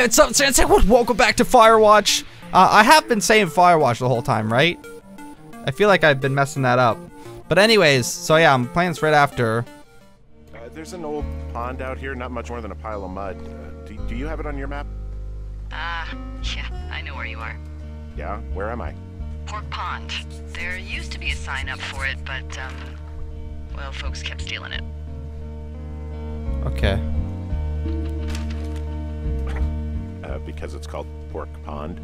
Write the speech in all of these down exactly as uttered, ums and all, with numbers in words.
Hi, what's up, Sansa? Welcome back to Firewatch. Uh, I have been saying Firewatch the whole time, right? I feel like I've been messing that up. But anyways, so yeah, I'm playing this right after. Uh, there's an old pond out here, not much more than a pile of mud. Uh, do, do you have it on your map? Uh, yeah, I know where you are. Yeah, where am I? Pork Pond. There used to be a sign up for it, but, um, well, folks kept stealing it. Okay. Uh, because it's called Pork Pond.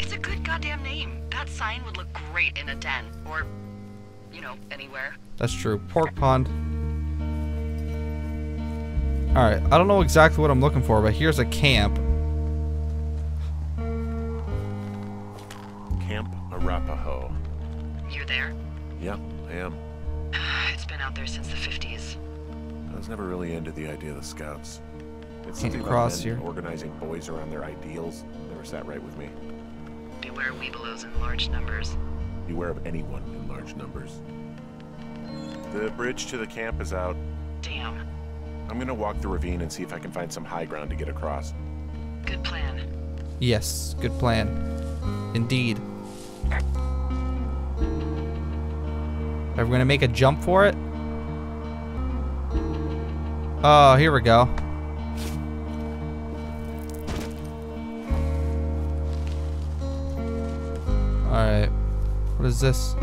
It's a good goddamn name. That sign would look great in a den, or, you know, anywhere. That's true. Pork Pond. Alright, I don't know exactly what I'm looking for, but here's a camp. Camp Arapahoe. You're there? Yeah, I am. It's been out there since the fifties. I was never really into the idea of the Scouts. It's something about men organizing boys around their ideals. Never sat right with me. Beware weeblos in large numbers. Beware of anyone in large numbers. The bridge to the camp is out. Damn. I'm gonna walk the ravine and see if I can find some high ground to get across. Good plan. Yes, good plan. Indeed. Are we gonna make a jump for it? Oh, here we go. Alright, what is this?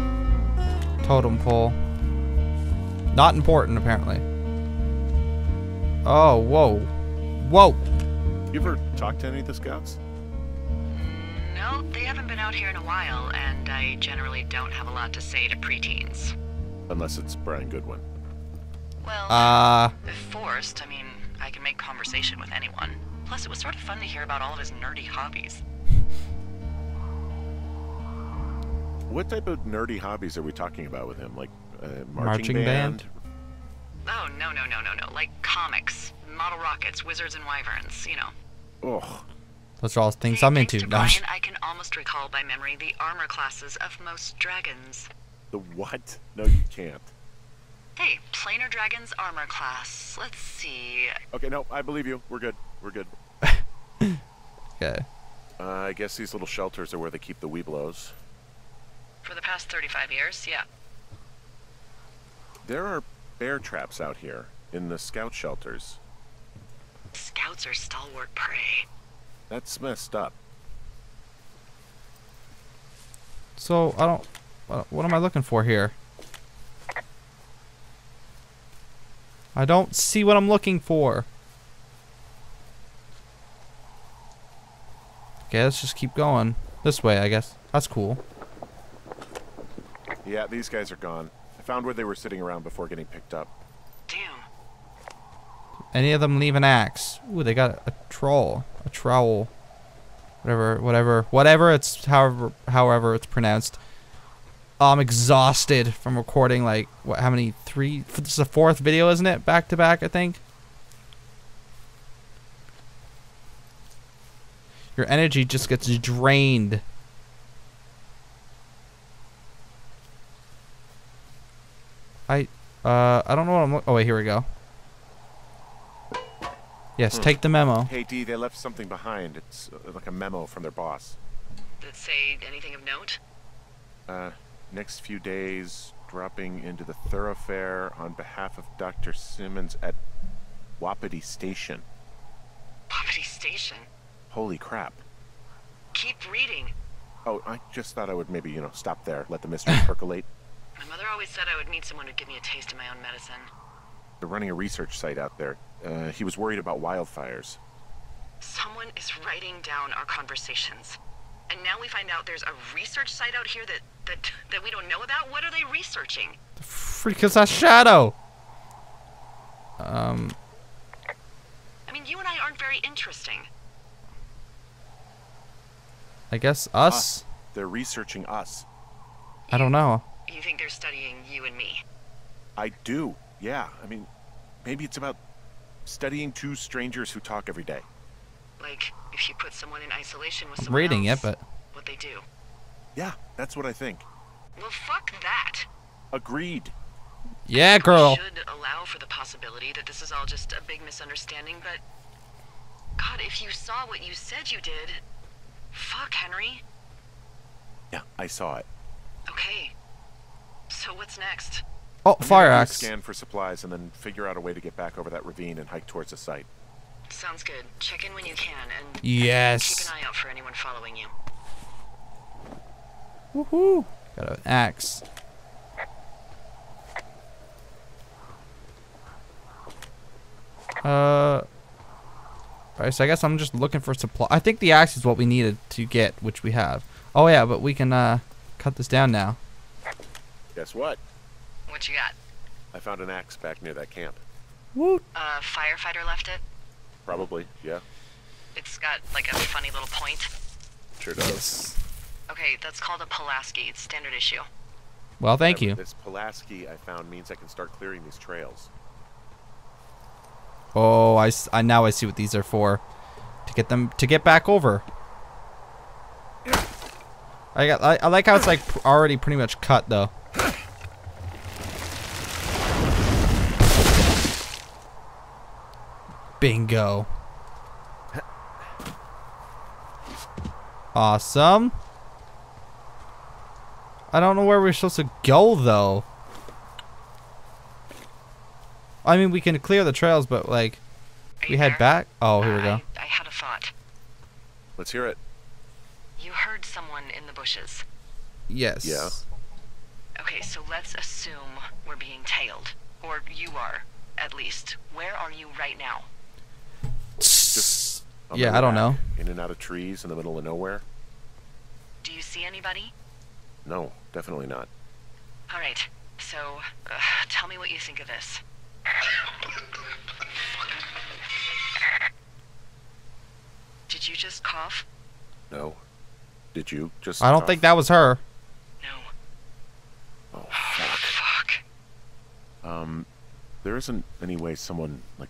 Totem pole. Not important, apparently. Oh, whoa. Whoa! You ever talked to any of the Scouts? No, they haven't been out here in a while, and I generally don't have a lot to say to preteens. Unless it's Brian Goodwin. Well, uh, if forced, I mean, I can make conversation with anyone. Plus, it was sort of fun to hear about all of his nerdy hobbies. What type of nerdy hobbies are we talking about with him? Like uh, marching, marching band? band? Oh, no, no, no, no, no. Like comics, model rockets, wizards and wyverns, you know. Ugh. Those are all things hey, I'm into. To Brian, I can almost recall by memory the armor classes of most dragons. The what? No, you can't. Hey, planar dragons armor class. Let's see. Okay, no, I believe you. We're good. We're good. Okay. Uh, I guess these little shelters are where they keep the weeblos. For the past thirty-five years, yeah. There are bear traps out here in the scout shelters. Scouts are stalwart prey. That's messed up. So, I don't... What am I looking for here? I don't see what I'm looking for. Okay, let's just keep going. This way, I guess. That's cool. Yeah, these guys are gone. I found where they were sitting around before getting picked up. Damn. Any of them leave an axe? Ooh, they got a, a trowel. A trowel. Whatever, whatever, whatever it's however however it's pronounced. Oh, I'm exhausted from recording like what how many three this is the fourth video, isn't it? Back to back, I think. Your energy just gets drained. I, uh, I don't know what I'm looking. Oh, wait, here we go. Yes, hmm. Take the memo. Hey, D, they left something behind. It's uh, like a memo from their boss. Did it say anything of note? Uh, next few days, dropping into the thoroughfare on behalf of Doctor Simmons at Wapiti Station. Wapiti Station? Holy crap. Keep reading. Oh, I just thought I would maybe, you know, stop there, let the mystery percolate. My mother always said I would need someone who'd give me a taste of my own medicine. They're running a research site out there. Uh, he was worried about wildfires. Someone is writing down our conversations. And now we find out there's a research site out here that, that, that we don't know about? What are they researching? The freak is a shadow! Um... I mean, you and I aren't very interesting. I guess us? Uh, they're researching us. I don't know. You think they're studying you and me? I do, yeah. I mean, maybe it's about studying two strangers who talk every day. Like, if you put someone in isolation with someone else, reading it, but... what they do. Yeah, that's what I think. Well, fuck that. Agreed. Yeah, girl. We should allow for the possibility that this is all just a big misunderstanding, but... God, God, if you saw what you said you did... Fuck, Henry. Yeah, I saw it. Okay. So what's next? Oh, fire axe. Scan for supplies and then figure out a way to get back over that ravine and hike towards the site. Sounds good. Check in when you can and yes. Keep an eye out for anyone following you. Woohoo! Got an axe. Uh, alright, so I guess I'm just looking for supply. I think the axe is what we needed to get, which we have. Oh yeah, but we can uh cut this down now. Guess what? What you got? I found an axe back near that camp. Woo! Uh, firefighter left it? Probably, yeah. It's got like a funny little point. Sure does. Yes. Okay, that's called a Pulaski. It's standard issue. Well, thank you. This Pulaski I found means I can start clearing these trails. Oh, I, I now I see what these are for, to get them to get back over. I got I, I like how it's like already pretty much cut though. Bingo. Awesome. I don't know where we're supposed to go though. I mean, we can clear the trails, but like, we head there? back. Oh, here uh, we go. I, I had a thought. Let's hear it. You heard someone in the bushes. Yes. Yeah. Okay, so let's assume we're being tailed, or you are, at least. Where are you right now? Just yeah, I don't know. In and out of trees, in the middle of nowhere. Do you see anybody? No, definitely not. All right. So, uh, tell me what you think of this. Did you just cough? No. Did you just I don't cough? think that was her. No. Oh, fuck. fuck. Um, there isn't any way someone, like,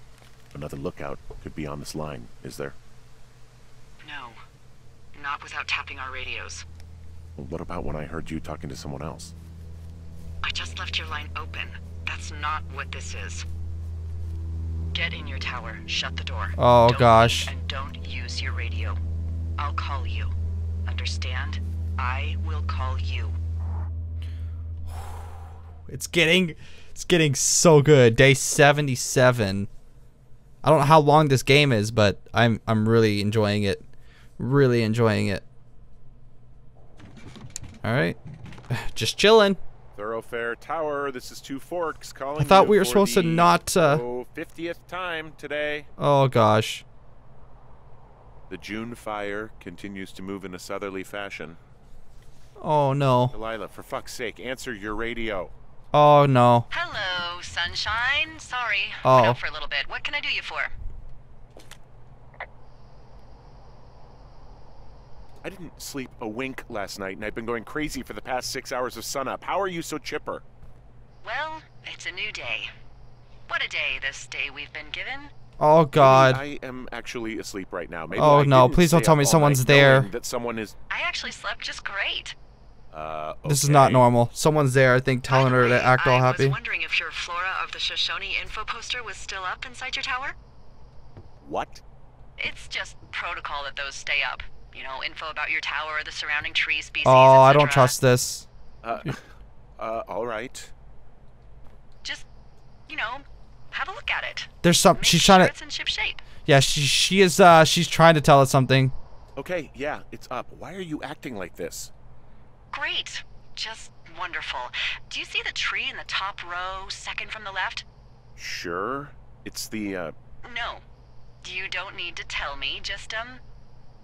another lookout could be on this line, is there? No. Not without tapping our radios. Well, what about when I heard you talking to someone else? I just left your line open. That's not what this is. Get in your tower. Shut the door. Oh, gosh. And don't use your radio. I'll call you. Understand? I will call you. It's getting... It's getting so good. Day seventy-seven. I don't know how long this game is, but I'm, I'm really enjoying it. Really enjoying it. Alright. Just chilling. Thoroughfare Tower, this is Two Forks calling. I thought we were supposed to not uh oh, fiftieth time today. Oh gosh. The June fire continues to move in a southerly fashion. Oh no. Delilah, for fuck's sake, answer your radio. Oh no. Hello, sunshine. Sorry. Oh. Went out for a little bit. What can I do you for? I didn't sleep a wink last night, and I've been going crazy for the past six hours of sunup. How are you so chipper? Well, it's a new day. What a day this day we've been given. Oh, God. Maybe I am actually asleep right now. Maybe oh, I no. Please don't tell me someone's there. That someone is... I actually slept just great. Uh, okay. This is not normal. Someone's there, I think, telling her to act all happy. I was wondering if your Flora of the Shoshone info poster was still up inside your tower? What? It's just protocol that those stay up. You know, info about your tower or the surrounding tree species. Oh, I don't trust this. Uh, uh, all right. Just, you know, have a look at it. There's some. Make she's sure trying to. It's in ship shape. Yeah, she she is. Uh, she's trying to tell us something. Okay, yeah, it's up. Why are you acting like this? Great, just wonderful. Do you see the tree in the top row, second from the left? Sure. It's the. Uh... No, you don't need to tell me. Just um.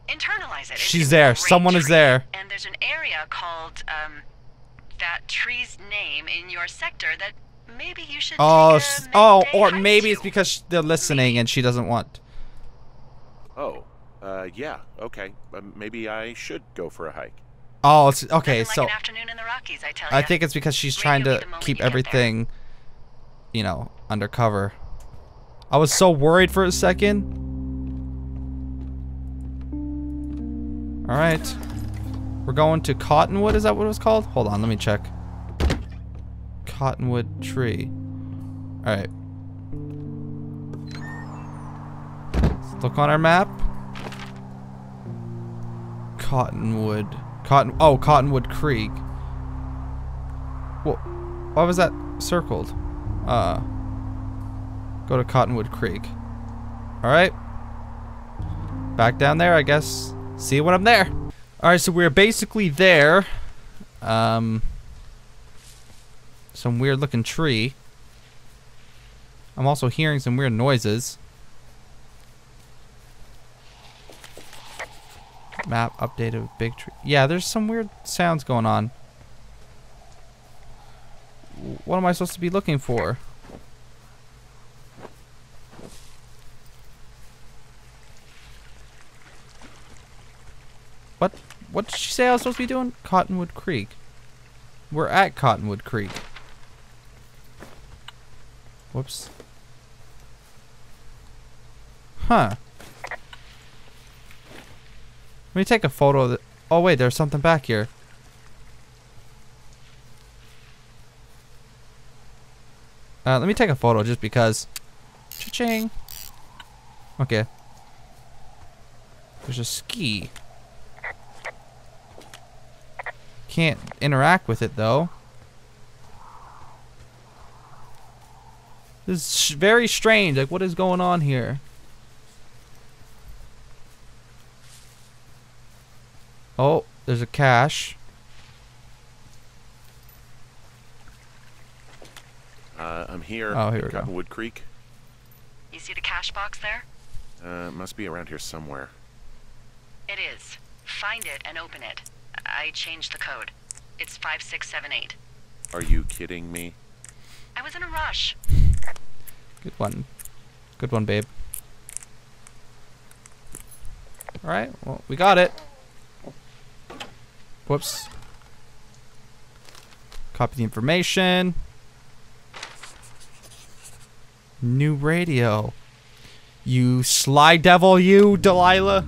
internalize it. She's there. Someone is there. And there's an area called um that tree's name in your sector that maybe you should. Oh, oh, or maybe it's because they're listening and she doesn't want. Oh, uh, yeah, okay. Uh, maybe I should go for a hike. Oh, it's okay. So an afternoon in the Rockies, I tell you. I think it's because she's trying to keep everything, you know, undercover. I was so worried for a second. All right, we're going to Cottonwood. Is that what it was called? Hold on, let me check. Cottonwood tree. All right. Let's look on our map. Cottonwood. Cotton. Oh, Cottonwood Creek. Well, why was that circled? Uh. Go to Cottonwood Creek. All right. Back down there, I guess. See you when I'm there. All right, so we're basically there. Um. Some weird looking tree. I'm also hearing some weird noises. Map updated with big tree. Yeah, there's some weird sounds going on. What am I supposed to be looking for? What? What did she say I was supposed to be doing? Cottonwood Creek. We're at Cottonwood Creek. Whoops. Huh. Let me take a photo of the... Oh wait, there's something back here. Uh, let me take a photo just because. Cha-ching. Okay. There's a ski. Can't interact with it though. This is very strange. Like, what is going on here? Oh, there's a cache. Uh, I'm here. Oh, here we go. Cottonwood Creek. You see the cache box there? Uh, it must be around here somewhere. It is. Find it and open it. I changed the code. It's five six seven eight. Are you kidding me? I was in a rush. Good one. Good one, babe. Alright, well, we got it. Whoops. Copy the information. New radio. You sly devil, you, Delilah.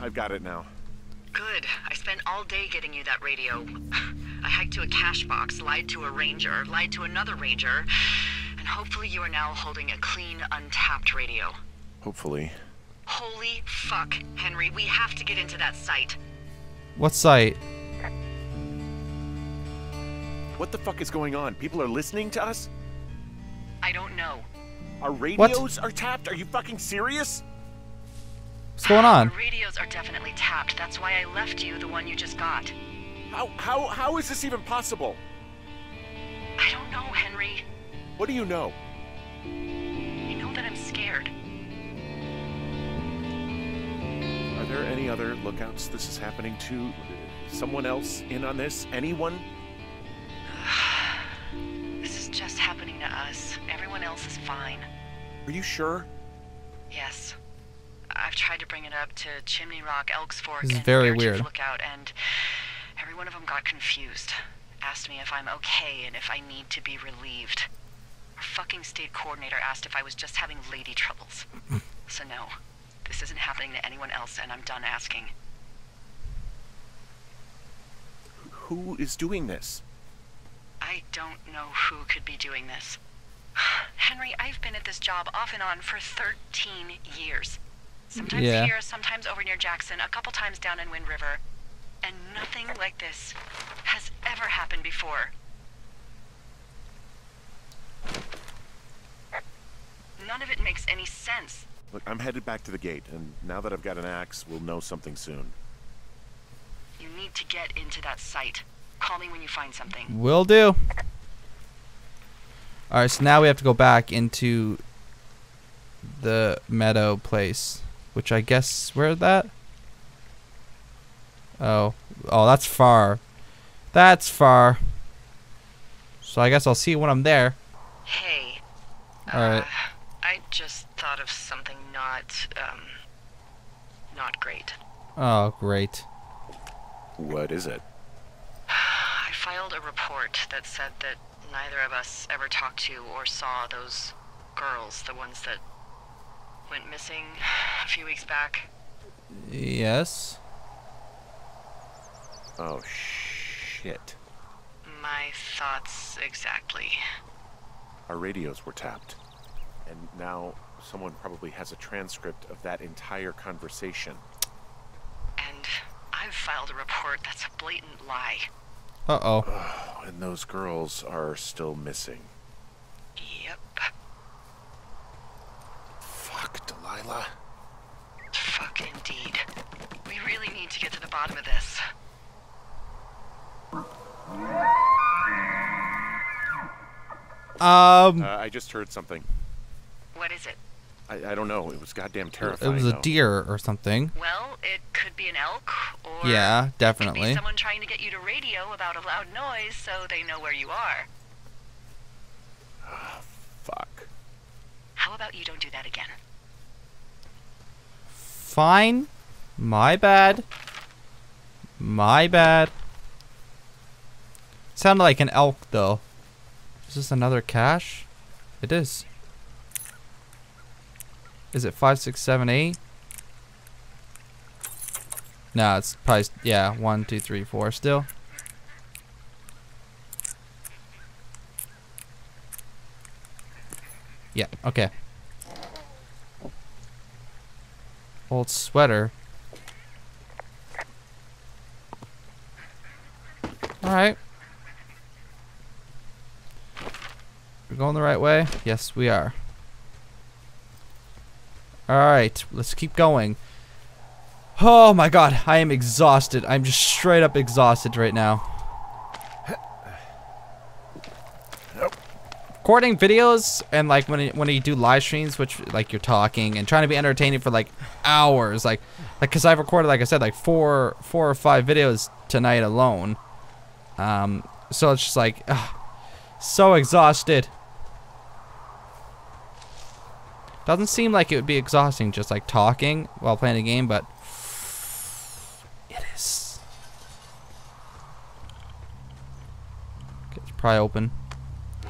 I've got it now. Good. I spent all day getting you that radio. I hiked to a cash box, lied to a ranger, lied to another ranger, and hopefully you are now holding a clean, untapped radio. Hopefully. Holy fuck, Henry, we have to get into that site. What site? What the fuck is going on? People are listening to us? I don't know. Our radios what? are tapped? Are you fucking serious? What's going on? Our radios are definitely tapped. That's why I left you the one you just got. How, how, how is this even possible? I don't know, Henry. What do you know? I know that I'm scared. Are there any other lookouts this is happening to? Someone else in on this? Anyone? This is just happening to us. Everyone else is fine. Are you sure? Yes. I've tried to bring it up to Chimney Rock, Elks Fork, this is and very weird. Lookout, and every one of them got confused. Asked me if I'm okay and if I need to be relieved. Our fucking state coordinator asked if I was just having lady troubles. So no. This isn't happening to anyone else, and I'm done asking. Who is doing this? I don't know who could be doing this. Henry, I've been at this job off and on for thirteen years. Sometimes yeah. here, sometimes over near Jackson, a couple times down in Wind River. And nothing like this has ever happened before. None of it makes any sense. Look, I'm headed back to the gate, and now that I've got an axe, we'll know something soon. You need to get into that site. Call me when you find something. Will do. Alright, so now we have to go back into the meadow place, which I guess, where's that? Oh. Oh, that's far. That's far. So I guess I'll see you when I'm there. Hey. Alright. Uh, I just... thought of something not, um, not great. Oh, great. What is it? I filed a report that said that neither of us ever talked to or saw those girls, the ones that went missing a few weeks back. Yes. Oh, shit. My thoughts exactly. Our radios were tapped. And now someone probably has a transcript of that entire conversation. And I've filed a report. That's a blatant lie. Uh-oh. Oh, and those girls are still missing. Yep. Fuck, Delilah. Fuck, indeed. We really need to get to the bottom of this. Um. Uh, I just heard something. What is it? I, I don't know. It was goddamn terrifying. It was a though. deer or something. Well, it could be an elk or... Yeah, definitely. It could be someone trying to get you to radio about a loud noise so they know where you are. Oh, fuck. How about you don't do that again? Fine. My bad. My bad. Sounded like an elk, though. Is this another cache? It is. Is it five, six, seven, eight? No, it's probably, yeah, one, two, three, four still. Yeah, okay. Old sweater. Alright. We're going the right way? Yes, we are. Alright, let's keep going. Oh my god, I am exhausted. I'm just straight up exhausted right now. Nope. Recording videos and like when it, when you do live streams, which like you're talking and trying to be entertaining for like hours, like like because I've recorded, like I said, like four four or five videos tonight alone. Um, so it's just like ugh, so exhausted. Doesn't seem like it would be exhausting just like talking while playing a game, but it is. Okay, it's probably open.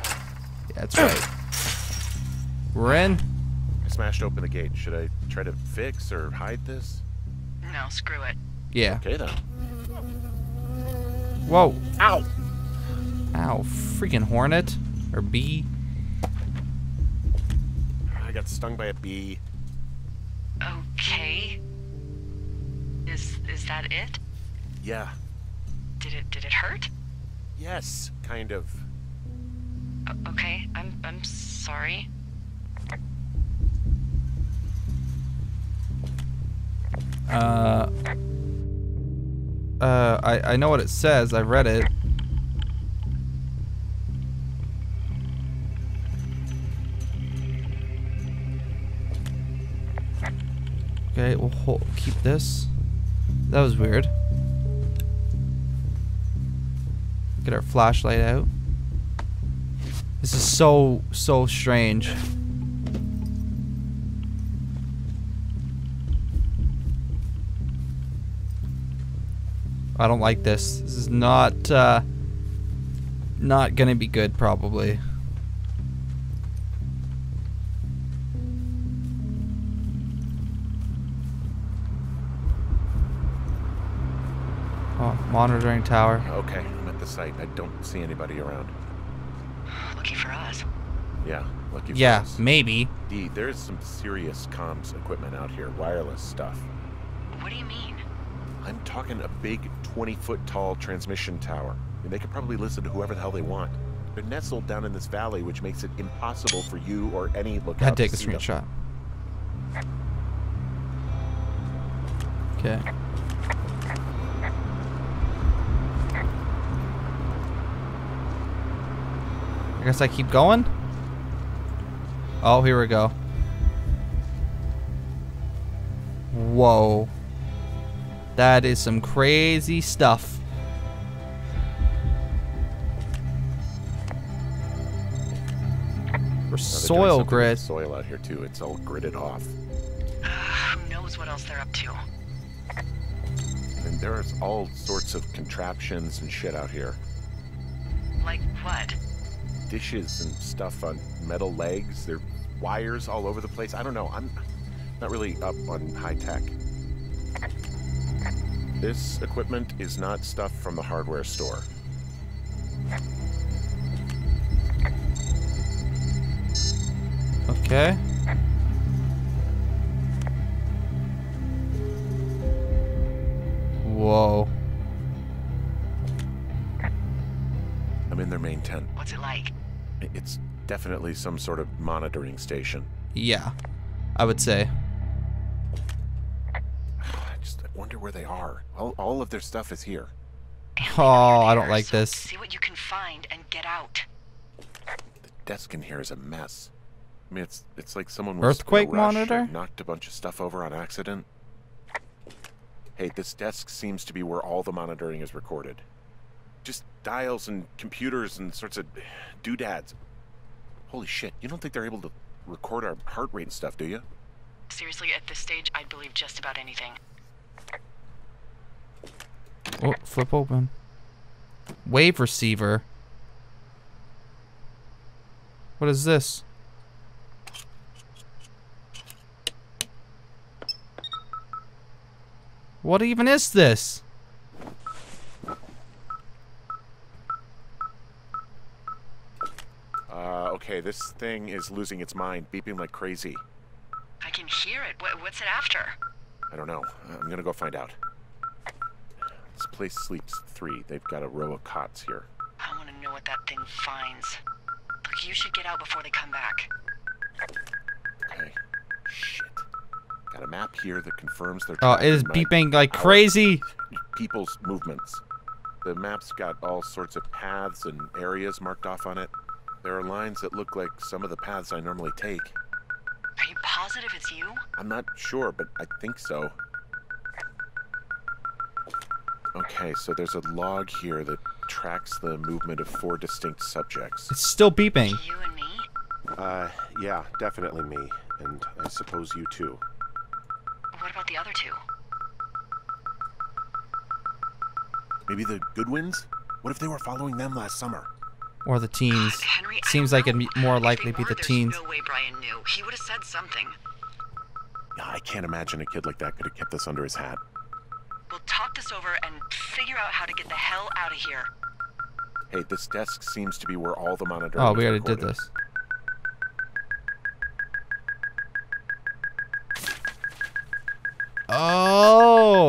Yeah, that's right. We're in. I smashed open the gate. Should I try to fix or hide this? No, screw it. Yeah. Okay then. Whoa. Ow. Ow, freaking hornet or bee. I got stung by a bee. Okay. Is is that it? Yeah. Did it did it hurt? Yes, kind of. O okay, I'm I'm sorry. Uh Uh I I know what it says. I read it. Okay, we'll hold, keep this. That was weird. Get our flashlight out. This is so, so strange. I don't like this. This is not, uh, not gonna be good, probably. Monitoring tower. Okay, I'm at the site. I don't see anybody around. Lucky for us. Yeah, lucky for yeah, us. Yeah, maybe. D, there's some serious comms equipment out here, wireless stuff. What do you mean? I'm talking a big twenty foot tall transmission tower. I mean, they could probably listen to whoever the hell they want. They're nestled down in this valley, which makes it impossible for you or any lookout I'll take to a screenshot. Okay. I guess I keep going. Oh, here we go. Whoa. That is some crazy stuff. We're soil grid. Soil out here too. It's all gridded off. Uh, who knows what else they're up to? And there's all sorts of contraptions and shit out here. Like what? Dishes and stuff on metal legs. There are wires all over the place. I don't know. I'm not really up on high tech. This equipment is not stuff from the hardware store. Okay. Whoa. I'm in their main tent. What's it like? It's definitely some sort of monitoring station. Yeah, I would say. I just I wonder where they are. All, all of their stuff is here. Oh, I don't like this. See what you can find and get out. The desk in here is a mess. I mean, it's it's like someone was earthquake monitor knocked a bunch of stuff over on accident. Hey, this desk seems to be where all the monitoring is recorded. Just dials and computers and sorts of doodads. Holy shit, you don't think they're able to record our heart rate and stuff, do you? Seriously, at this stage, I'd believe just about anything. Oh, flip open. Wave receiver. What is this? What even is this? Uh, okay, this thing is losing its mind, beeping like crazy. I can hear it. What, what's it after? I don't know. I'm gonna go find out. This place sleeps three. They've got a row of cots here. I want to know what that thing finds. Look, you should get out before they come back. Okay. Shit. Got a map here that confirms they're... Oh, it is beeping like crazy. People's movements. The map's got all sorts of paths and areas marked off on it. There are lines that look like some of the paths I normally take. Are you positive it's you? I'm not sure, but I think so. Okay, so there's a log here that tracks the movement of four distinct subjects. It's still beeping. You and me? Uh, yeah, definitely me. And I suppose you too. What about the other two? Maybe the Goodwins? What if they were following them last summer? Or the teens. God, Henry, seems like it'd more likely be the teens. There's no way Brian knew. He would have said something. I can't imagine a kid like that could have kept this under his hat. We'll talk this over and figure out how to get the hell out of here. Hey, this desk seems to be where all the monitoring. Oh, we already did this. Oh.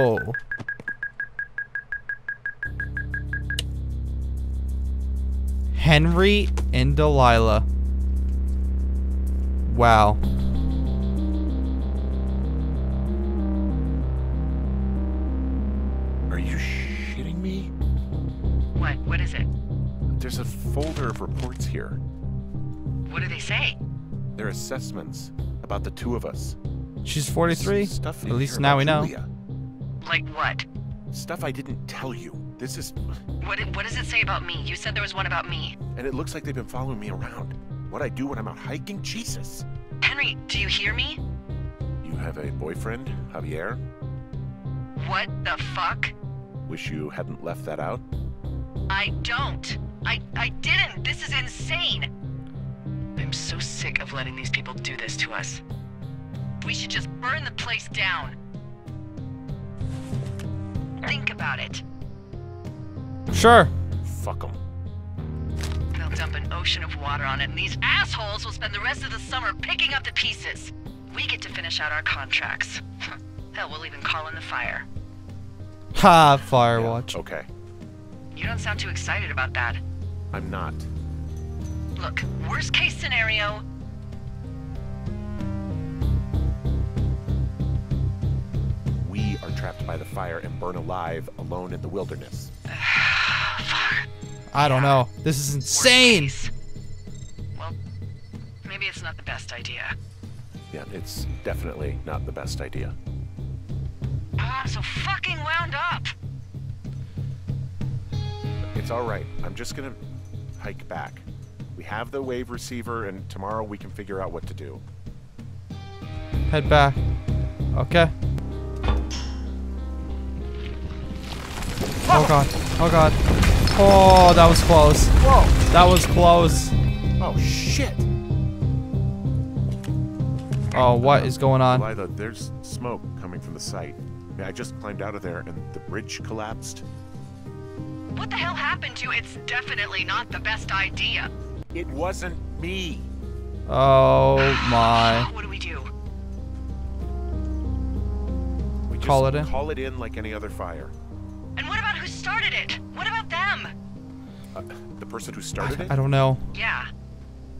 Henry and Delilah. Wow. Are you shitting me? What? What is it? There's a folder of reports here. What do they say? They're assessments about the two of us. She's forty-three. Stuff at least now we know. Julia. Like what? Stuff I didn't tell you. This is... What, what does it say about me? You said there was one about me. And it looks like they've been following me around. What I do when I'm out hiking? Jesus. Henry, do you hear me? You have a boyfriend, Javier? What the fuck? Wish you hadn't left that out. I don't. I, I didn't. This is insane. I'm so sick of letting these people do this to us. We should just burn the place down. Think about it. Sure. Fuck them. They'll dump an ocean of water on it, and these assholes will spend the rest of the summer picking up the pieces. We get to finish out our contracts. Hell, we'll even call in the fire. Ha, Firewatch. Yeah, okay. You don't sound too excited about that. I'm not. Look, worst case scenario... are trapped by the fire and burn alive alone in the wilderness. I don't know. This is insane. Well, maybe it's not the best idea. Yeah, it's definitely not the best idea. Oh, I'm so fucking wound up. It's all right. I'm just gonna hike back. We have the wave receiver, and tomorrow we can figure out what to do. Head back. Okay. Oh god, oh god. Oh, that was close. Whoa. That was close. Oh shit. Oh, what uh, is going on? Delilah, there's smoke coming from the site. I just climbed out of there and the bridge collapsed. What the hell happened to you? It's definitely not the best idea. It wasn't me. Oh my. What do we do? We just call it in? Call it in like any other fire. who started it? What about them? Uh, the person who started I, it? I don't know. Yeah.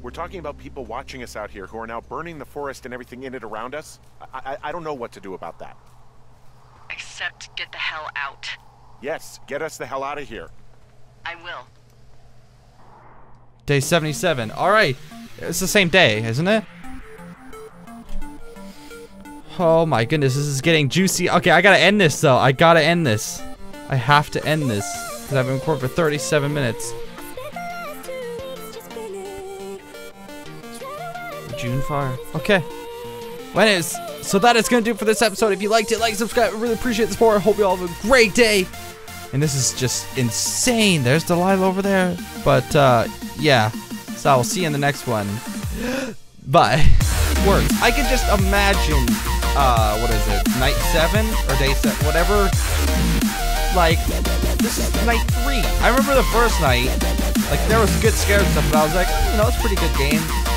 We're talking about people watching us out here who are now burning the forest and everything in it around us. I, I, I don't know what to do about that. Except get the hell out. Yes, get us the hell out of here. I will. Day seventy-seven. All right. It's the same day, isn't it? Oh my goodness, this is getting juicy. Okay, I gotta end this though. I gotta end this. I have to end this because I've been recording for thirty-seven minutes. June fire. Okay. When is so that is gonna do it for this episode. If you liked it, like, subscribe. I really appreciate the support. I hope you all have a great day. And this is just insane. There's Delilah over there. But uh, yeah. So I'll see you in the next one. Bye. Work. I can just imagine. Uh, what is it? Night seven or day seven? Whatever. Like, this is night three. I remember the first night. Like, there was good scared stuff, but I was like, oh, you know, it's a pretty good game.